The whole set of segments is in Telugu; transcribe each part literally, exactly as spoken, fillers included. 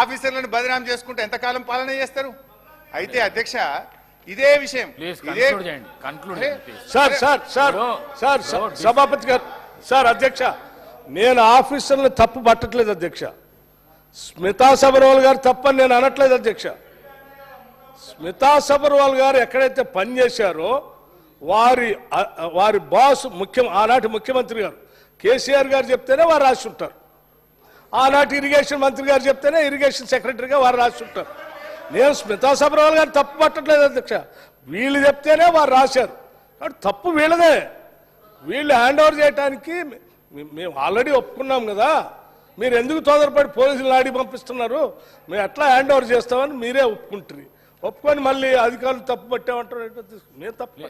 ఆఫీసర్లను బదనాం చేసుకుంటే ఎంతకాలం పాలన చేస్తారు? అయితే అధ్యక్ష ఇదే విషయం సభాపతి గారు సార్ అధ్యక్ష నేను ఆఫీసర్లను తప్పు పట్టట్లేదు అధ్యక్ష. స్మితా సబర్వాల్ గారు తప్పని నేను అనట్లేదు అధ్యక్ష. స్మితా సబర్వాల్ గారు ఎక్కడైతే పనిచేశారో వారి వారి బాస్ ముఖ్యం ఆనాటి ముఖ్యమంత్రి గారు కేసీఆర్ గారు చెప్తేనే వారు రాసి ఉంటారు. ఆనాటి ఇరిగేషన్ మంత్రి గారు చెప్తేనే ఇరిగేషన్ సెక్రటరీగా వారు రాసి ఉంటారు. నేను స్మితా సబర్వాల్ గారు తప్పు పట్టట్లేదు అధ్యక్ష. వీళ్ళు చెప్తేనే వారు రాశారు కాబట్టి తప్పు వీళ్ళదే. వీళ్ళు హ్యాండ్ ఓవర్ చేయడానికి మేము ఆల్రెడీ ఒప్పుకున్నాం కదా, మీరు ఎందుకు తొందరపడి పోలీసులు ఆడి పంపిస్తున్నారు, మేము ఎట్లా హ్యాండ్ ఓవర్ చేస్తామని మీరే ఒప్పుకుంటారు. ఒప్పుకొని మళ్ళీ అధికారులు తప్పు పట్టామంటారు. మీరు తప్పు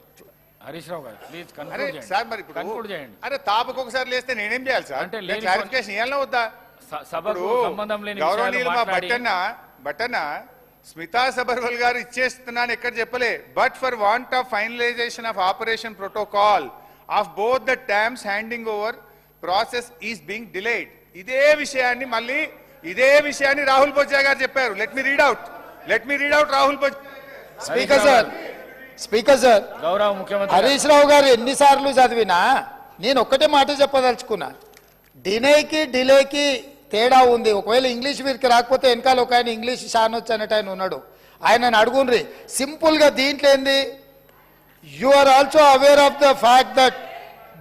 హరీష్ రావు గారు ప్లీజ్ కన్క్లూడ్ సార్. మరి కన్క్లూడ్ చేయండి. అరే తాపకు ఒకసారి లేస్తే నేనేం చేయాలి సార్? అంటే క్లారిఫికేషన్ ఇవ్వాలన్నా వద్దా? సభకు సంబంధం లేని గౌరవనీయులు మా బట్టన్న బట్టన్న స్మితా సబర్వాల్ గారు ఇచ్చేస్తున్నాను ఎక్కడ చెప్పలే. But for want of finalisation of operation protocol of both the dams handing over process is being delayed. ఇదే విషయాన్ని మళ్ళీ ఇదే విషయాన్ని రాహుల్ బొజ్జా గారు చెప్పారు. Let me read out let me read out Rahul Bojja. Speaker sir speaker sir గౌరవ ముఖ్యమంత్రి హరీష్ రావు గారు ఎన్నిసార్లు చదివినా నేను ఒక్కటే మాట చెప్పదలుచుకున్నా. డినేకి డిలేకి తేడా ఉంది. ఒకవేళ ఇంగ్లీష్ వీరికి రాకపోతే వెనకాల ఒక ఆయన ఇంగ్లీష్ షానొచ్చు అనేట ఆయన ఉన్నాడు, ఆయనను అడుగుండ్రి సింపుల్గా. దీంట్లో ఏంది? You are also aware of the fact that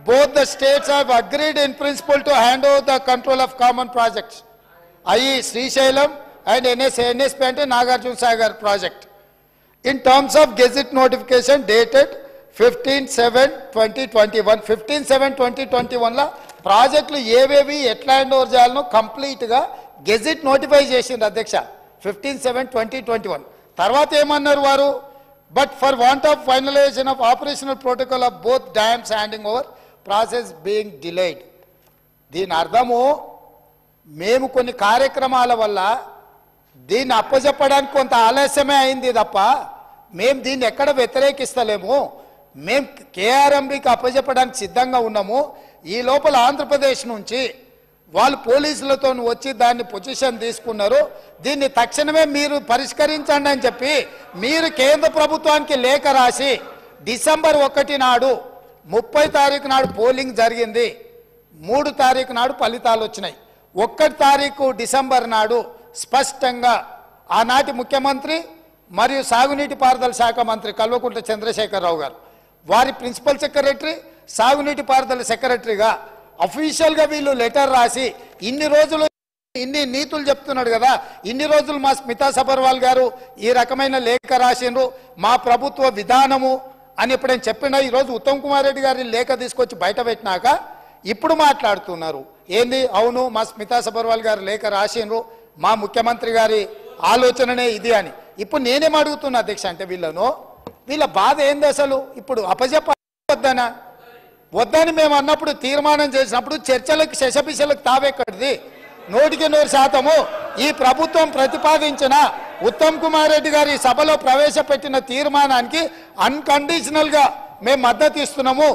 both the states have agreed in principle to hand over the control of common projects, ie Srisailam and N N S P and Nagarjuna Sagar project in terms of gazette notification dated fifteen seven twenty twenty-one. fifteen seven twenty twenty-one la project lu evevi etla hand over cheyalano complete ga gazette notify chesindi adhyaksha fifteen seven twenty twenty-one. tarvata em annaru varu but for want of finalization of operational protocol of both dams handing over process being delayed. దీని అర్థము మేము కొన్ని కార్యక్రమాల వల్ల దీన్ని అప్పచెప్పడానికి కొంత ఆలస్యమే అయింది తప్ప మేము దీన్ని ఎక్కడ వ్యతిరేకిస్తలేము. మేము కేఆర్ఎంబికి అప్పచెప్పడానికి సిద్ధంగా ఉన్నాము. ఈ లోపల ఆంధ్రప్రదేశ్ నుంచి వాళ్ళు పోలీసులతో వచ్చి దాన్ని పొజిషన్ తీసుకున్నారు. దీన్ని తక్షణమే మీరు పరిష్కరించండి అని చెప్పి మీరు కేంద్ర ప్రభుత్వానికి లేఖ రాసి డిసెంబర్ ఒకటి నాడు ముప్పై తారీఖు నాడు పోలింగ్ జరిగింది, మూడు తారీఖు నాడు ఫలితాలు వచ్చినాయి. ఒకటి తారీఖు డిసెంబర్ నాడు స్పష్టంగా ఆనాటి ముఖ్యమంత్రి మరియు సాగునీటి పారుదల శాఖ మంత్రి కల్వకుంట్ల చంద్రశేఖరరావు గారు వారి ప్రిన్సిపల్ సెక్రటరీ సాగునీటి పారుదల సెక్రటరీగా అఫీషియల్గా వీళ్ళు లెటర్ రాసి ఇన్ని రోజులు ఇన్ని నీతులు చెప్తున్నాడు కదా, ఇన్ని రోజులు మా స్మితా సబర్వాల్ గారు ఈ రకమైన లేఖ రాసిండ్రు మా ప్రభుత్వ విధానము అని ఇప్పుడు నేను చెప్పినా. ఈరోజు ఉత్తమ్ కుమార్ రెడ్డి గారి లేఖ తీసుకొచ్చి బయట పెట్టినాక ఇప్పుడు మాట్లాడుతున్నారు ఏంది? అవును మా స్మితా సబర్వాల్ గారు లేఖ రాసిండ్రు మా ముఖ్యమంత్రి గారి ఆలోచననే ఇది అని. ఇప్పుడు నేనేం అడుగుతున్నా అధ్యక్ష అంటే వీళ్ళను వీళ్ళ బాధ ఏంది అసలు? ఇప్పుడు అపజెప్పొద్దనా వద్దని మేము అన్నప్పుడు తీర్మానం చేసినప్పుడు చర్చలకు శశపిశలకు తావెక్కడిది? నూటికి నూరు శాతము ఈ ప్రభుత్వం ప్రతిపాదించిన ఉత్తమ్ కుమార్ రెడ్డి గారి సభలో ప్రవేశపెట్టిన తీర్మానానికి అన్కండిషనల్గా మేము మద్దతు ఇస్తున్నాము.